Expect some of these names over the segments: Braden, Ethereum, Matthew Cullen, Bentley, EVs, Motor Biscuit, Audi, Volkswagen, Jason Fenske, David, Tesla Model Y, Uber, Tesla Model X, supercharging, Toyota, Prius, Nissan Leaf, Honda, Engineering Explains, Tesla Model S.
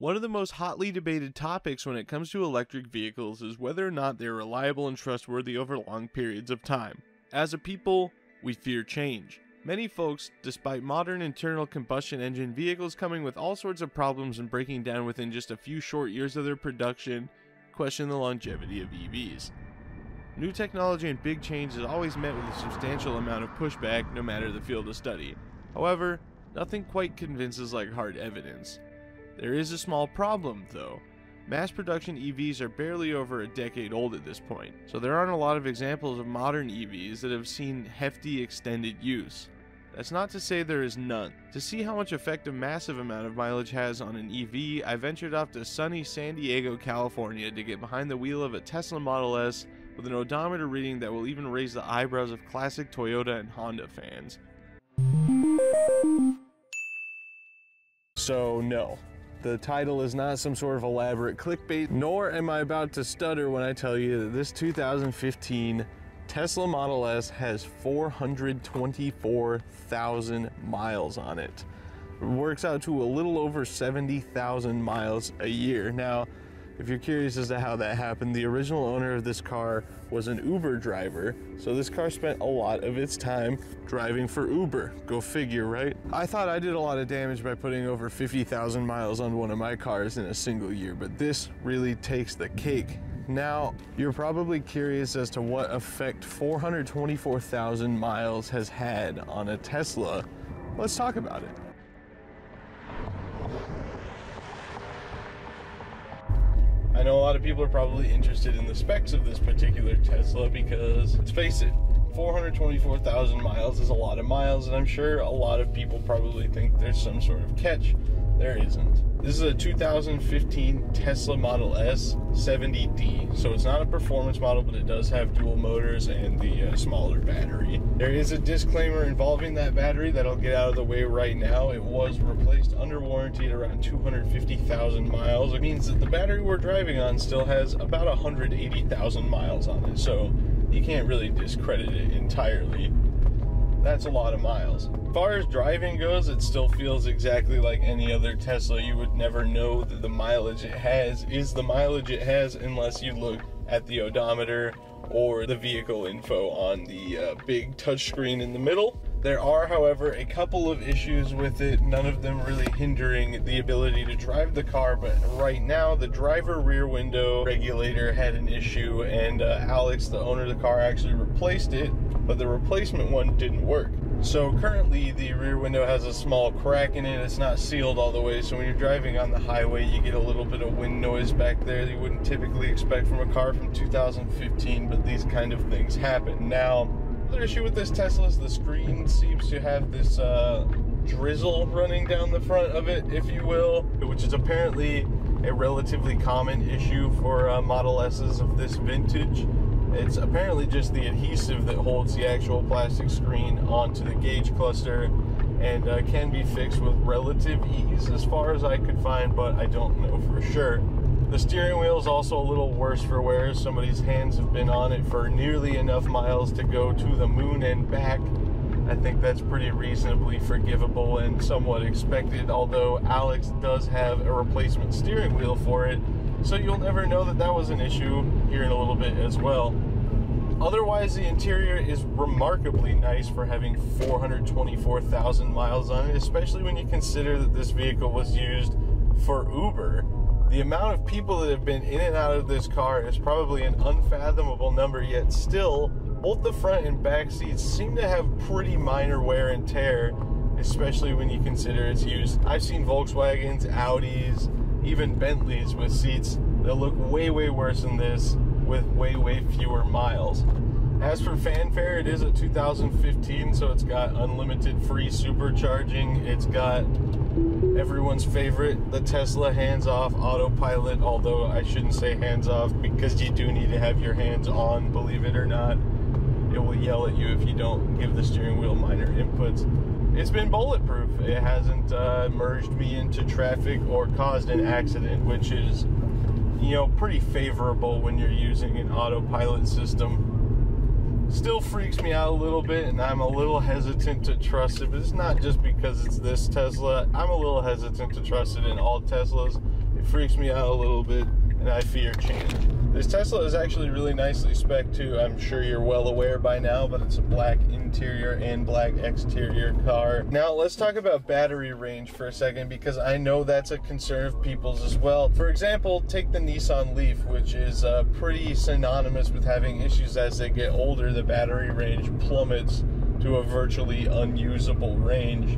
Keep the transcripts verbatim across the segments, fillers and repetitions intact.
One of the most hotly debated topics when it comes to electric vehicles is whether or not they are reliable and trustworthy over long periods of time. As a people, we fear change. Many folks, despite modern internal combustion engine vehicles coming with all sorts of problems and breaking down within just a few short years of their production, question the longevity of E Vs. New technology and big change is always met with a substantial amount of pushback, no matter the field of study. However, nothing quite convinces like hard evidence. There is a small problem, though. Mass production E Vs are barely over a decade old at this point, so there aren't a lot of examples of modern E Vs that have seen hefty extended use. That's not to say there is none. To see how much effect a massive amount of mileage has on an E V, I ventured off to sunny San Diego, California to get behind the wheel of a Tesla Model S with an odometer reading that will even raise the eyebrows of classic Toyota and Honda fans. So, no. The title is not some sort of elaborate clickbait, nor am I about to stutter when I tell you that this two thousand fifteen Tesla Model S has four hundred twenty-four thousand miles on it. It works out to a little over seventy thousand miles a year. Now, if you're curious as to how that happened, the original owner of this car was an Uber driver, so this car spent a lot of its time driving for Uber. Go figure, right? I thought I did a lot of damage by putting over fifty thousand miles on one of my cars in a single year, but this really takes the cake. Now, you're probably curious as to what effect four hundred twenty-four thousand miles has had on a Tesla. Let's talk about it. I know a lot of people are probably interested in the specs of this particular Tesla because, let's face it, four hundred twenty-four thousand miles is a lot of miles, and I'm sure a lot of people probably think there's some sort of catch. There isn't. This is a two thousand fifteen Tesla Model S seventy D, so it's not a performance model, but it does have dual motors and the uh, smaller battery. There is a disclaimer involving that battery that I'll get out of the way right now. It was replaced under warranty at around two hundred fifty thousand miles. It means that the battery we're driving on still has about one hundred eighty thousand miles on it, so you can't really discredit it entirely. That's a lot of miles. As far as driving goes, it still feels exactly like any other Tesla. You would never know that the mileage it has is the mileage it has unless you look at the odometer or the vehicle info on the uh, big touchscreen in the middle. There are, however, a couple of issues with it, none of them really hindering the ability to drive the car, but right now the driver rear window regulator had an issue, and uh, Alex, the owner of the car, actually replaced it, but the replacement one didn't work. So currently the rear window has a small crack in it. It's not sealed all the way, so when you're driving on the highway you get a little bit of wind noise back there that you wouldn't typically expect from a car from two thousand fifteen, but these kind of things happen. Now, another issue with this Tesla is the screen seems to have this uh, drizzle running down the front of it, if you will, which is apparently a relatively common issue for uh, Model S's of this vintage. It's apparently just the adhesive that holds the actual plastic screen onto the gauge cluster, and uh, can be fixed with relative ease as far as I could find, but I don't know for sure. The steering wheel is also a little worse for wear. Somebody's hands have been on it for nearly enough miles to go to the moon and back. I think that's pretty reasonably forgivable and somewhat expected, although Alex does have a replacement steering wheel for it, so you'll never know that that was an issue here in a little bit as well. Otherwise, the interior is remarkably nice for having four hundred twenty-four thousand miles on it, especially when you consider that this vehicle was used for Uber. The amount of people that have been in and out of this car is probably an unfathomable number, yet still, both the front and back seats seem to have pretty minor wear and tear, especially when you consider its use. I've seen Volkswagens, Audis, even Bentleys with seats that look way, way worse than this with way, way fewer miles. As for fanfare, it is a two thousand fifteen, so it's got unlimited free supercharging. It's got everyone's favorite, the Tesla hands-off autopilot, although I shouldn't say hands-off because you do need to have your hands on, believe it or not. It will yell at you if you don't give the steering wheel minor inputs. It's been bulletproof. It hasn't uh, merged me into traffic or caused an accident, which is, you know, pretty favorable when you're using an autopilot system. Still freaks me out a little bit, and I'm a little hesitant to trust it, but it's not just because it's this Tesla. I'm a little hesitant to trust it in all Teslas, It freaks me out a little bit, and I fear change. This Tesla is actually really nicely spec'd too. I'm sure you're well aware by now, but it's a black interior and black exterior car. Now let's talk about battery range for a second, because I know that's a concern of people's as well. For example, take the Nissan Leaf, which is uh, pretty synonymous with having issues as they get older. The battery range plummets to a virtually unusable range.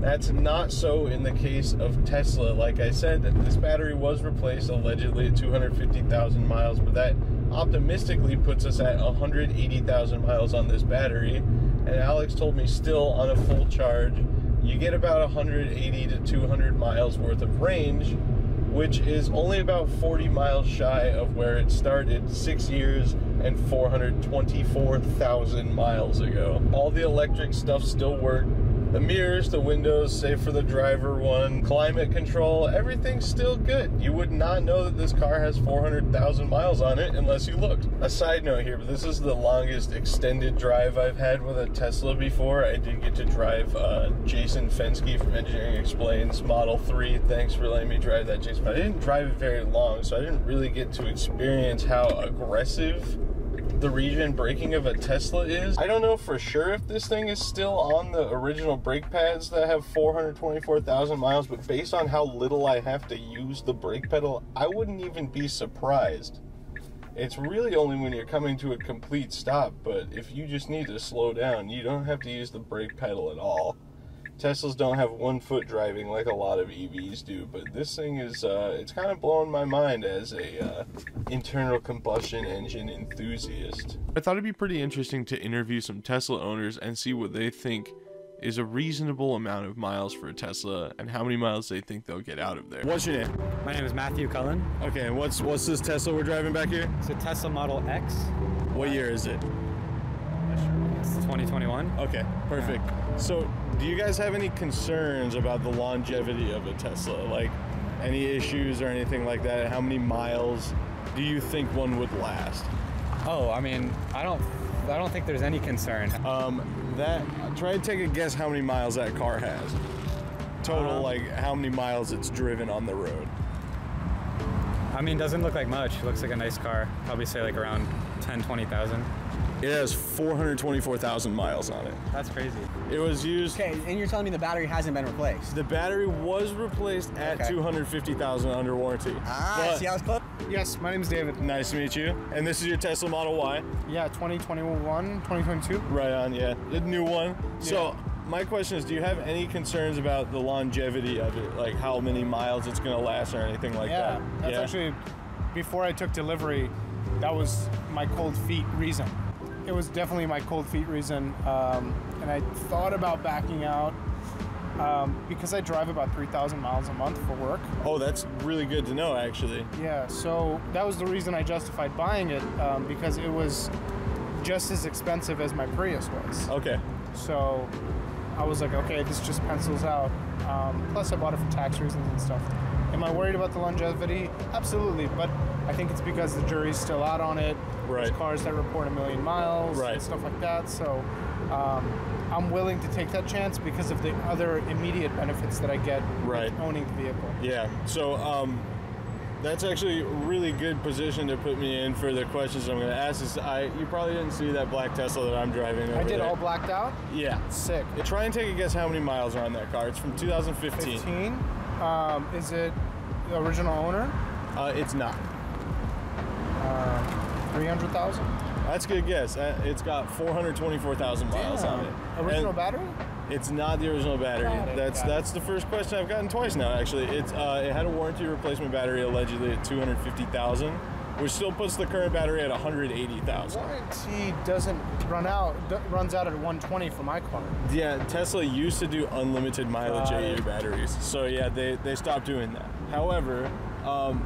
That's not so in the case of Tesla. Like I said, this battery was replaced allegedly at two hundred fifty thousand miles, but that optimistically puts us at one hundred eighty thousand miles on this battery. And Alex told me still on a full charge, you get about one hundred eighty to two hundred miles worth of range, which is only about forty miles shy of where it started six years and four hundred twenty-four thousand miles ago. All the electric stuff still worked. The mirrors, the windows, save for the driver one, climate control, everything's still good. You would not know that this car has four hundred thousand miles on it unless you looked. A side note here, but this is the longest extended drive I've had with a Tesla before. I did get to drive uh, Jason Fenske from Engineering Explains Model three. Thanks for letting me drive that, Jason. But I didn't drive it very long, so I didn't really get to experience how aggressive the regen braking of a Tesla is. I don't know for sure if this thing is still on the original brake pads that have four hundred twenty-four thousand miles, but based on how little I have to use the brake pedal, I wouldn't even be surprised. It's really only when you're coming to a complete stop, but if you just need to slow down, you don't have to use the brake pedal at all. Teslas don't have one foot driving like a lot of E Vs do, but this thing is, uh, it's kind of blowing my mind as a uh, internal combustion engine enthusiast. I thought it'd be pretty interesting to interview some Tesla owners and see what they think is a reasonable amount of miles for a Tesla and how many miles they think they'll get out of there. What's your name? My name is Matthew Cullen. Okay, and what's, what's this Tesla we're driving back here? It's a Tesla Model X. What year is it? It's twenty twenty-one. Okay, perfect. Yeah. So, do you guys have any concerns about the longevity of a Tesla? Like, any issues or anything like that? How many miles do you think one would last? Oh, I mean, I don't, I don't think there's any concern. Um, that, try to take a guess how many miles that car has. Total, um, like, how many miles it's driven on the road. I mean, doesn't look like much. It looks like a nice car. Probably say like around ten, twenty thousand. It has four hundred twenty-four thousand miles on it. That's crazy. It was used... Okay, and you're telling me the battery hasn't been replaced? The battery was replaced at okay. two hundred fifty thousand under warranty. Ah, but, see how it's clipped? Yes, my name is David. Nice to meet you. And this is your Tesla Model Y? Yeah, twenty twenty-one, twenty twenty-two. Right on, yeah. The new one. Yeah. So, my question is, do you have any concerns about the longevity of it? Like, how many miles it's going to last or anything like yeah, that? Yeah, that's yeah? actually... Before I took delivery, that was my cold feet reason. It was definitely my cold feet reason, um, and I thought about backing out um, because I drive about three thousand miles a month for work. Oh, that's really good to know, actually. Yeah, so that was the reason I justified buying it, um, because it was just as expensive as my Prius was. Okay. So I was like, okay, this just pencils out. Um, plus, I bought it for tax reasons and stuff. Am I worried about the longevity? Absolutely, but I think it's because the jury's still out on it. Right. There's cars that report a million miles right. and stuff like that, so um, I'm willing to take that chance because of the other immediate benefits that I get right. with owning the vehicle. Yeah, so um, that's actually a really good position to put me in for the questions I'm going to ask. Is I You probably didn't see that black Tesla that I'm driving over I did there. All blacked out? Yeah. Sick. Try and take a guess how many miles are on that car. It's from two thousand fifteen. fifteen? Um, is it the original owner? Uh, it's not. Uh, three hundred thousand? That's a good guess. It's got four hundred twenty-four thousand miles Damn. on it. Original and battery? It's not the original battery. Got it, that's got that's it. The first question I've gotten twice now, actually. It's, uh, it had a warranty replacement battery allegedly at two hundred fifty thousand, which still puts the current battery at one hundred eighty thousand. Warranty doesn't run out, runs out at one twenty for my car. Yeah, Tesla used to do unlimited mileage uh, A U batteries. So yeah, they, they stopped doing that. However, um,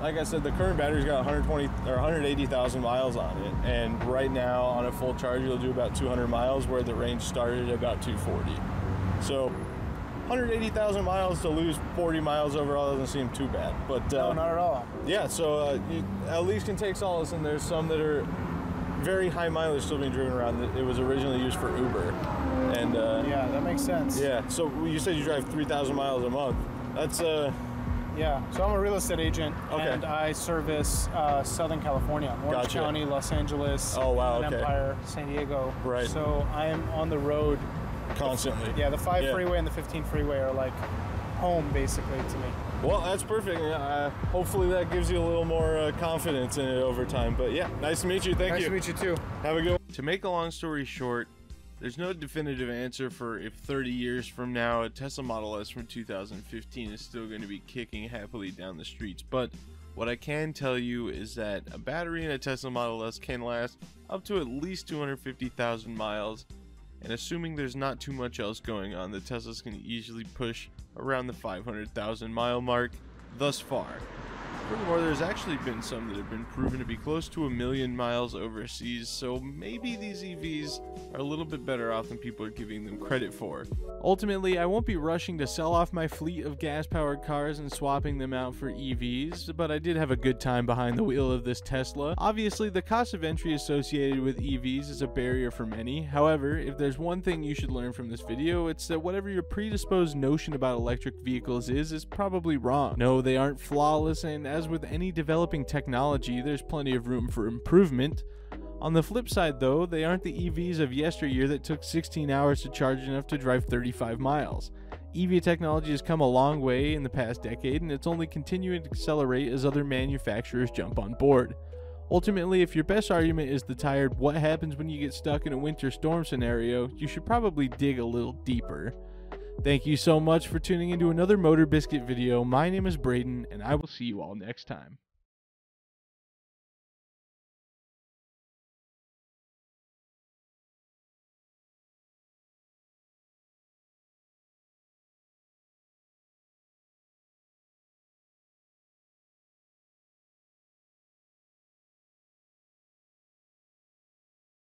like I said, the current battery's got one hundred twenty or one hundred eighty thousand miles on it, and right now on a full charge it'll do about two hundred miles, where the range started at about two forty. So one hundred eighty thousand miles to lose forty miles overall doesn't seem too bad, but uh, no, not at all. Yeah, so uh, you at least can take solace, and there's some that are very high mileage still being driven around. It was originally used for Uber, and uh, yeah, that makes sense. Yeah, so you said you drive three thousand miles a month. That's uh. Yeah, so I'm a real estate agent, okay. and I service uh, Southern California, Orange gotcha. County, Los Angeles, oh, wow, okay. Empire, San Diego. Right. So I am on the road constantly. The, yeah, the five yeah. freeway and the fifteen freeway are like home, basically, to me. Well, that's perfect. Uh, hopefully that gives you a little more uh, confidence in it over time. But yeah, nice to meet you. Thank you. Nice to meet you too. Have a good one. To make a long story short, there's no definitive answer for if thirty years from now a Tesla Model S from two thousand fifteen is still going to be kicking happily down the streets. But what I can tell you is that a battery in a Tesla Model S can last up to at least two hundred fifty thousand miles. And assuming there's not too much else going on, the Teslas can easily push around the five hundred thousand mile mark thus far. Furthermore, there's actually been some that have been proven to be close to a million miles overseas, so maybe these E Vs are a little bit better off than people are giving them credit for. Ultimately, I won't be rushing to sell off my fleet of gas-powered cars and swapping them out for E Vs, but I did have a good time behind the wheel of this Tesla. Obviously, the cost of entry associated with E Vs is a barrier for many. However, if there's one thing you should learn from this video, it's that whatever your predisposed notion about electric vehicles is, is probably wrong. No, they aren't flawless, and as with any developing technology, there's plenty of room for improvement. On the flip side though, they aren't the E Vs of yesteryear that took sixteen hours to charge enough to drive thirty-five miles. E V technology has come a long way in the past decade, and it's only continuing to accelerate as other manufacturers jump on board. Ultimately, if your best argument is the tired what happens when you get stuck in a winter storm scenario, you should probably dig a little deeper. Thank you so much for tuning into another Motor Biscuit video. My name is Braden, and I will see you all next time.